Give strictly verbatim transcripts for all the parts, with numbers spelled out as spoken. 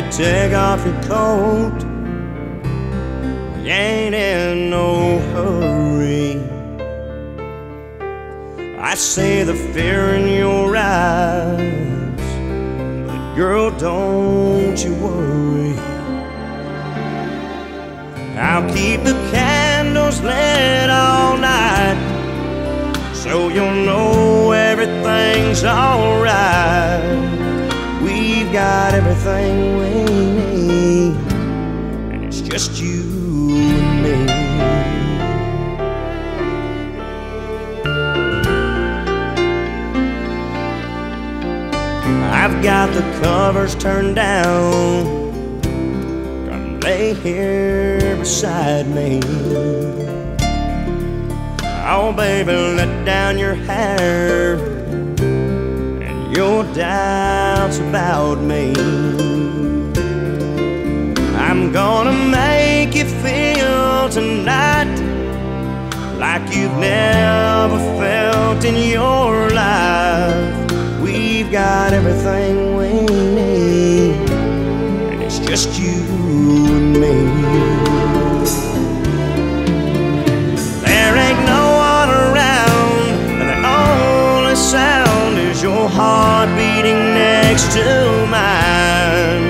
baby, take off your coat. We ain't in no hurry. I see the fear in your eyes, but girl, don't you worry. I'll keep the candles lit all night, so you'll know everything's alright. We've got everything we need, and it's just you and me. I've got the covers turned down, come lay here beside me. Oh baby, let down your hair, your doubts about me. I'm gonna make you feel tonight like you've never felt in your life. We've got everything we need, and it's just you and me. There ain't no one around, and the only sound is your heart beating next to mine.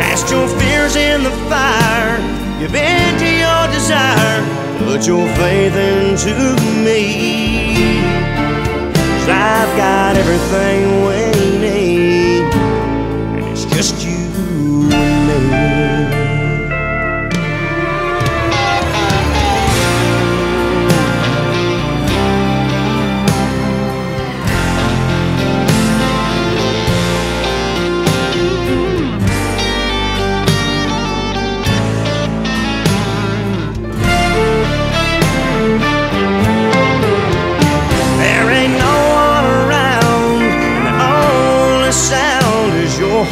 Cast your fears in the fire, give in to your desire, put your faith into me, 'cause I've got everything we need, and it's just you and me.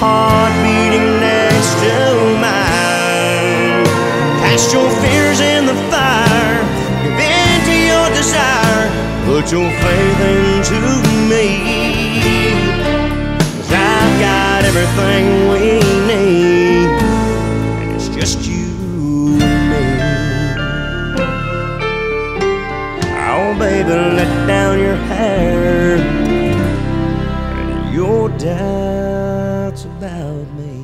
Heart beating next to mine. Cast your fears in the fire, give in to your desire, put your faith into me, 'cause I've got everything we need, and it's just you and me. Oh baby, let down your hair, and your doubts about me.